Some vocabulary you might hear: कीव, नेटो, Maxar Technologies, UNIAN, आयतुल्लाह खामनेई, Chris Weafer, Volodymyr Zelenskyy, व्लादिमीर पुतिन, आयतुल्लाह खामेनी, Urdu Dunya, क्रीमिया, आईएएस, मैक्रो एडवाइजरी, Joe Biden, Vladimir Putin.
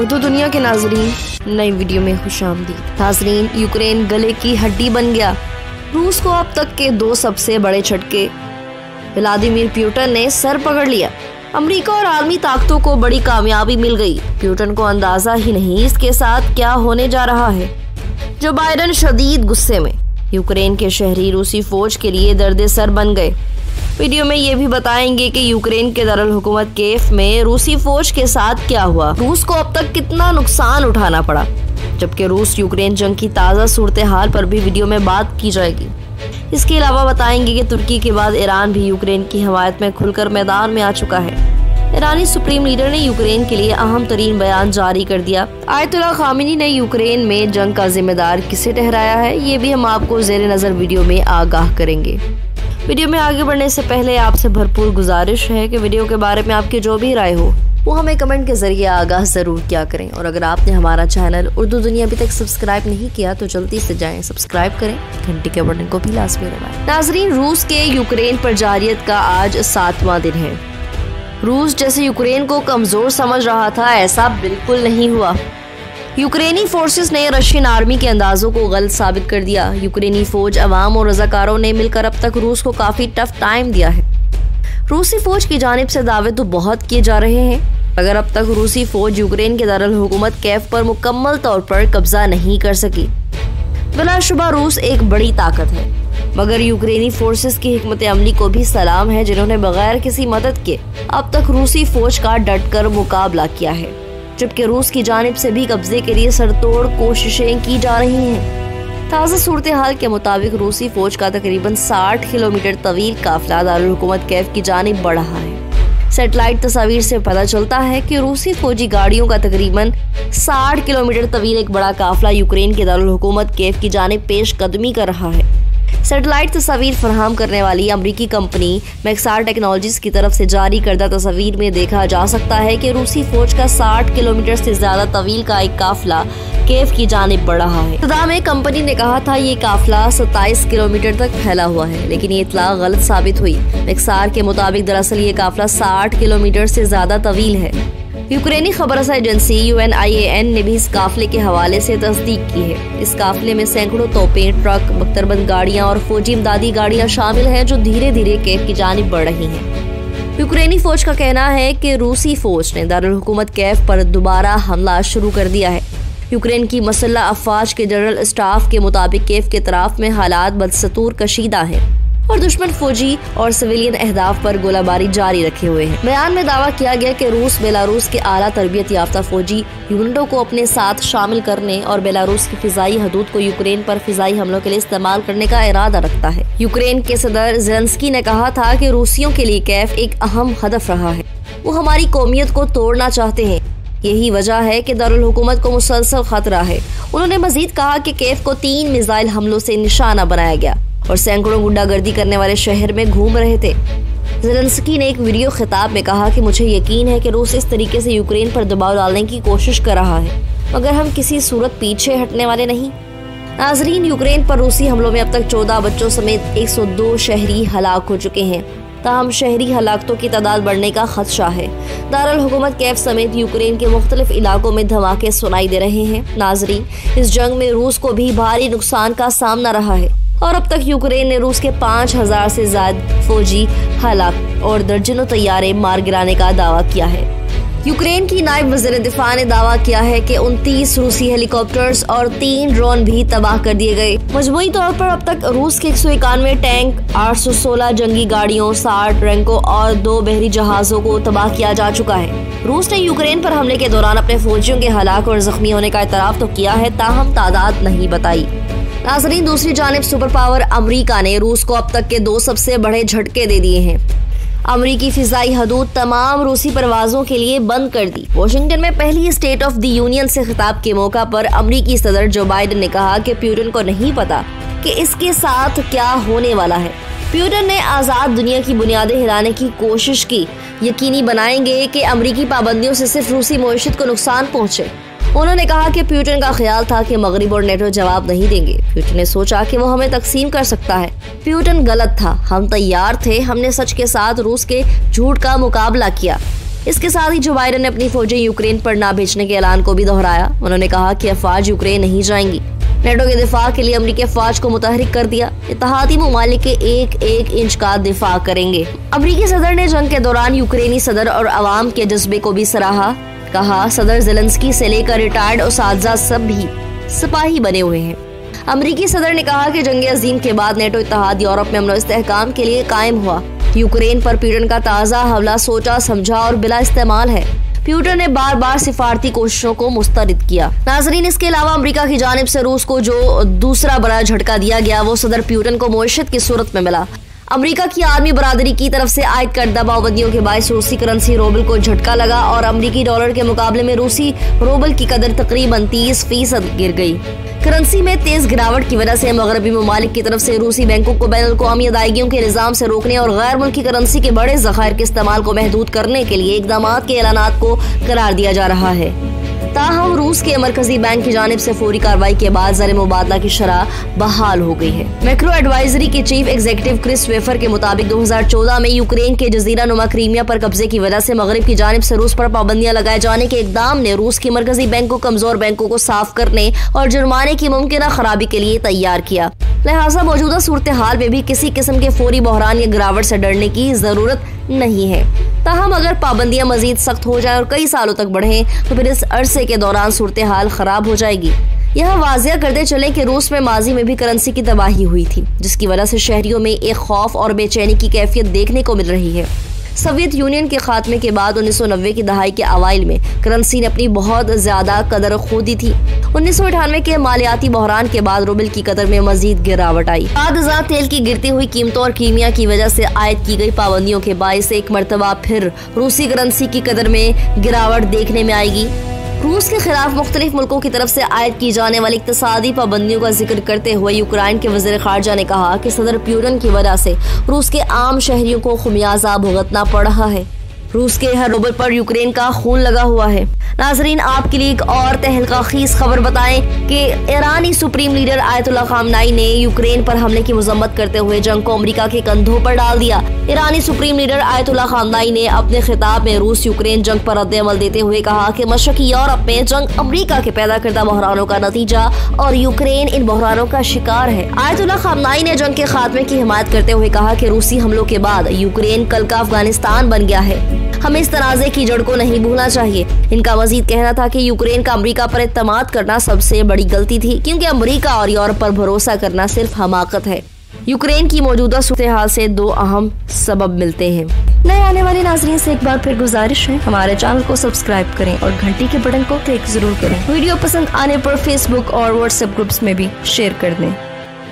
उर्दू दुनिया के नाजरीन, नई वीडियो में खुशामदीद। नाजरीन, यूक्रेन गले की हड्डी बन गया। रूस को अब तक के दो सबसे बड़े झटके व्लादिमीर पुतिन ने सर पकड़ लिया। अमेरिका और आलमी ताकतों को बड़ी कामयाबी मिल गई। पुतिन को अंदाजा ही नहीं इसके साथ क्या होने जा रहा है। जो बाइडन शदीद गुस्से में, यूक्रेन के शहरी रूसी फौज के लिए दर्द सर बन गए। वीडियो में ये भी बताएंगे कि यूक्रेन के दारुल हुकूमत कीव में रूसी फौज के साथ क्या हुआ, रूस को अब तक कितना नुकसान उठाना पड़ा, जबकि रूस यूक्रेन जंग की ताज़ा सूरत हाल पर भी वीडियो में बात की जाएगी। इसके अलावा बताएंगे कि तुर्की के बाद ईरान भी यूक्रेन की हमायत में खुलकर मैदान में आ चुका है। ईरानी सुप्रीम लीडर ने यूक्रेन के लिए अहम तरीन बयान जारी कर दिया। आयतुल्लाह खामेनी ने यूक्रेन में जंग का जिम्मेदार किसे ठहराया है, ये भी हम आपको जेर नज़र वीडियो में आगाह करेंगे। वीडियो में आगे बढ़ने से पहले आपसे भरपूर गुजारिश है कि वीडियो के बारे में आपकी जो भी राय हो वो हमें कमेंट के जरिए आगाह ज़रूर किया करें। और अगर आपने हमारा चैनल उर्दू दुनिया अभी तक सब्सक्राइब नहीं किया तो जल्दी से जाएं सब्सक्राइब करें, घंटी के बटन को भी लाजमी दबाएं। नाजरीन, रूस के यूक्रेन पर जारियत का आज 7वां दिन है। रूस जैसे यूक्रेन को कमज़ोर समझ रहा था, ऐसा बिल्कुल नहीं हुआ। यूक्रेनी फोर्सेस ने रशियन आर्मी के अंदाजों को गलत साबित कर दिया। यूक्रेनी फौज, अवाम और रजाकारों ने मिलकर अब तक रूस को काफ़ी टफ टाइम दिया है। रूसी फौज की जानिब से दावे तो बहुत किए जा रहे हैं, मगर अब तक रूसी फौज यूक्रेन के दारुल हुकूमत कीव पर मुकम्मल तौर पर कब्जा नहीं कर सकी। बिलाशुबा रूस एक बड़ी ताकत है, मगर यूक्रेनी फोर्सेस की हिकमत अमली को भी सलाम है, जिन्होंने बगैर किसी मदद के अब तक रूसी फौज का डट कर मुकाबला किया है, जबकि रूस की जानिब से भी कब्जे के लिए सरतोड़ कोशिशें की जा रही हैं। ताज़ा सूरत हाल के मुताबिक रूसी फौज का तकरीबन 60 किलोमीटर तवील काफिला दारुल हुकूमत कीव की जानिब बढ़ा है। सेटेलाइट तस्वीर से पता चलता है कि रूसी फौजी गाड़ियों का तकरीबन 60 किलोमीटर तवील एक बड़ा काफिला यूक्रेन के दारुल हुकूमत कीव की जानिब पेश कदमी कर रहा है। सेटेलाइट तस्वीर फराहम करने वाली अमरीकी कंपनी मैक्सार टेक्नोलॉजीज की तरफ से जारी करदा तस्वीर में देखा जा सकता है कि रूसी फौज का 60 किलोमीटर से ज्यादा तवील का एक काफिला कीव की जानिब बढ़ रहा है। इब्तदा में कंपनी ने कहा था ये काफिला 27 किलोमीटर तक फैला हुआ है, लेकिन ये इतला गलत साबित हुई। मैक्सार के मुताबिक दरअसल ये काफिला 60 किलोमीटर से ज्यादा तवील है। यूक्रेनी खबरसा एजेंसी UNIAN ने भी इस काफिले के हवाले से तस्दीक की है। इस काफिले में सैकड़ों तोपें, ट्रक, बख्तरबंद गाड़ियां और फौजी इमदादी गाड़ियां शामिल हैं, जो धीरे धीरे कीव की जानिब बढ़ रही हैं। यूक्रेनी फौज का कहना है कि रूसी फौज ने दारुल हुकूमत कीव पर दोबारा हमला शुरू कर दिया है। यूक्रेन की मसल्ला अफवाज के जनरल स्टाफ के मुताबिक कीव के अतराफ में हालात बदस्तूर कशीदा है और दुश्मन फौजी और सिविलियन अहदाफ पर गोलाबारी जारी रखे हुए हैं। बयान में दावा किया गया कि रूस बेलारूस के आला तरबियत याफ्ता फौजी यूनिटों को अपने साथ शामिल करने और बेलारूस की फिजाई हदूद को यूक्रेन पर फिजाई हमलों के लिए इस्तेमाल करने का इरादा रखता है। यूक्रेन के सदर ज़ेलेंस्की ने कहा था कि रूसियों के लिए कीव एक अहम हदफ रहा है, वो हमारी कौमियत को तोड़ना चाहते हैं, यही वजह है कि दारुल हुकूमत को मुसलसल खतरा है। उन्होंने मजीद कहा कि कीव को 3 मिसाइल हमलों से निशाना बनाया गया और सैकड़ों गुंडागर्दी करने वाले शहर में घूम रहे थे। ज़ेलेंस्की ने एक वीडियो खिताब में कहा कि मुझे यकीन है कि रूस इस तरीके से यूक्रेन पर दबाव डालने की कोशिश कर रहा है, मगर हम किसी सूरत पीछे हटने वाले नहीं। नाजरीन, यूक्रेन पर रूसी हमलों में अब तक 14 बच्चों समेत 102 शहरी हलाक हो चुके हैं। ताहम शहरी हलाकतों की तादाद बढ़ने का खदशा है। दारुल हुकूमत कीव समेत यूक्रेन के मुख्तलिफ इलाकों में धमाके सुनाई दे रहे हैं। नाजरीन, इस जंग में रूस को भी भारी नुकसान का सामना रहा है और अब तक यूक्रेन ने रूस के 5000 से ज्यादा फौजी हलाक और दर्जनों तैयारे मार गिराने का दावा किया है। यूक्रेन की नायब वज़ीर दिफा ने दावा किया है कि 29 रूसी हेलीकॉप्टर्स और 3 ड्रोन भी तबाह कर दिए गए। मजमूई तौर पर अब तक रूस के 191 टैंक, 816 जंगी गाड़ियों, 60 ट्रैंकों और 2 बहरी जहाजों को तबाह किया जा चुका है। रूस ने यूक्रेन पर हमले के दौरान अपने फौजियों के हलाक और जख्मी होने का एतराफ तो किया है, ताहम तादाद नहीं बताई। नाजरीन, दूसरी जानिब सुपर पावर अमरीका ने रूस को अब तक के 2 सबसे बड़े झटके दे दिए हैं। अमरीकी फिजाई हदूद तमाम रूसी परवाजों के लिए बंद कर दी। वाशिंगटन में पहली स्टेट ऑफ द यूनियन से खिताब के मौका पर अमरीकी सदर जो बाइडन ने कहा कि पुतिन को नहीं पता कि इसके साथ क्या होने वाला है। पुतिन ने आज़ाद दुनिया की बुनियादें हिलाने की कोशिश की, यकीनी बनाएंगे कि अमरीकी पाबंदियों से सिर्फ रूसी मईशत को नुकसान पहुँचे। उन्होंने कहा कि पुतिन का ख्याल था कि मगरिब और नेटो जवाब नहीं देंगे। पुतिन ने सोचा कि वो हमें तकसीम कर सकता है। पुतिन गलत था, हम तैयार थे, हमने सच के साथ रूस के झूठ का मुकाबला किया। इसके साथ ही जो बाइडन ने अपनी फौजें यूक्रेन पर ना भेजने के ऐलान को भी दोहराया। उन्होंने कहा कि अफवाज यूक्रेन नहीं जाएंगी। नेटो के दिफा के लिए अमरीकी अफवाज को मुतहरिक कर दिया। इत्तेहादी ममालिक के एक एक इंच का दिफा करेंगे। अमरीकी सदर ने जंग के दौरान यूक्रेनी सदर और आवाम के जज्बे को भी सराहा। कहा सदर ज़ेलेंस्की से लेकर रिटायर्ड उसाजा सब भी सिपाही बने हुए हैं। अमरीकी सदर ने कहा कि जंग अजीम के बाद नेटो इत्तेहाद यूरोप में अमन इस्तेहकाम के लिए कायम हुआ। यूक्रेन पर पीड़न का ताज़ा हमला सोचा समझा और बिला इस्तेमाल है। प्यूटन ने बार बार सिफारती कोशिशों को मुस्तरद किया। नाजरीन, इसके अलावा अमेरिका की जानिब से रूस को जो दूसरा बड़ा झटका दिया गया वो सदर प्यूटन को मुआशत की सूरत में मिला। अमेरिका की आदमी बरादरी की तरफ से आयद करदा पाबंदियों के बायस रूसी करेंसी रूबल को झटका लगा और अमेरिकी डॉलर के मुकाबले में रूसी रूबल की कदर तकरीबन 30% गिर गई। करेंसी में तेज गिरावट की वजह से मगरबी ममालिक की तरफ से रूसी बैंकों को बैन अल-कौमी अदायगियों के निज़ाम से रोकने और गैर मुल्की करेंसी के बड़े ज़खायर के इस्तेमाल को महदूद करने के लिए इकदाम के ऐलानात को करार दिया जा रहा है। ताहम रूस के मरकजी बैंक की जानिब से फौरी कार्रवाई के बाद ज़र मुबादला की शरह बहाल हो गई है। मैक्रो एडवाइजरी के चीफ एग्जीक्यूटिव क्रिस वेफर के मुताबिक 2014 में यूक्रेन के जजीरा नुमा क्रीमिया पर कब्जे की वजह से मगरब की जानिब से रूस पर पाबंदियां लगाए जाने के इकदाम ने रूस के मरकजी बैंक को कमजोर बैंकों को साफ करने और जुर्माने की मुमकिन खराबी के लिए तैयार किया। लिहाजा मौजूदा सूरत हाल में भी किसी किस्म के फौरी बहरान या गिरावट से डरने की जरूरत नहीं है। ताहम अगर पाबंदियां मजीद सख्त हो जाए और कई सालों तक बढ़े तो फिर इस अरसे के दौरान सूरत हाल खराब हो जाएगी। यह वाजिया करते चले कि रूस में माजी में भी करेंसी की तबाही हुई थी जिसकी वजह से शहरियों में एक खौफ और बेचैनी की कैफियत देखने को मिल रही है। सोवियत यूनियन के खात्मे के बाद 1990 की दहाई के अवाइल में करेंसी ने अपनी बहुत ज्यादा कदर खो दी थी। 1998 के मालियाती बहरान के बाद रूबल की कदर में मजीद गिरावट आई। ताजा तेल की गिरती हुई कीमतों और कीमिया की वजह से आयद की गई पाबंदियों के बायस एक मरतबा फिर रूसी करेंसी की कदर में गिरावट देखने में आएगी। रूस के खिलाफ मुख्तलिफ मुल्कों की तरफ से आयद की जाने वाली इकतसादी पाबंदियों का जिक्र करते हुए यूक्रेन के वज़ीर ख़ारजा ने कहा कि सदर प्यूटन की वजह से रूस के आम शहरियों को खुमियाजा भुगतना पड़ रहा है। रूस के हर रूबल पर यूक्रेन का खून लगा हुआ है। नाजरीन, आपके लिए एक और तहलका खीज खबर बताएं कि ईरानी सुप्रीम लीडर आयतुल्लाह खामनेई ने यूक्रेन पर हमले की मजम्मत करते हुए जंग को अमरीका के कंधों पर डाल दिया। ईरानी सुप्रीम लीडर आयतुल्लाह खामनेई ने अपने खिताब में रूस यूक्रेन जंग पर रद्द अमल देते हुए कहा कि मशरकी यूरोप में जंग अमरीका के पैदा करदा बहरानों का नतीजा और यूक्रेन इन बहरानों का शिकार है। आयतुल्लाह खामनेई ने जंग के खात्मे की हिमायत करते हुए कहा कि रूसी हमलों के बाद यूक्रेन कल का अफगानिस्तान बन गया है। हमें इस तनाज़े की जड़ को नहीं भूलना चाहिए। इनका मजीद कहना था कि यूक्रेन का अमरीका पर एतमाद करना सबसे बड़ी गलती थी क्योंकि अमरीका और यूरोप पर भरोसा करना सिर्फ हमाकत है। यूक्रेन की मौजूदा सूरत-ए-हाल से दो अहम सबब मिलते हैं। नए आने वाले नाज़रीन से एक बार फिर गुजारिश है, हमारे चैनल को सब्सक्राइब करें और घंटी के बटन को क्लिक जरूर करें। वीडियो पसंद आने पर फेसबुक और व्हाट्सएप ग्रुप्स में भी शेयर कर दें।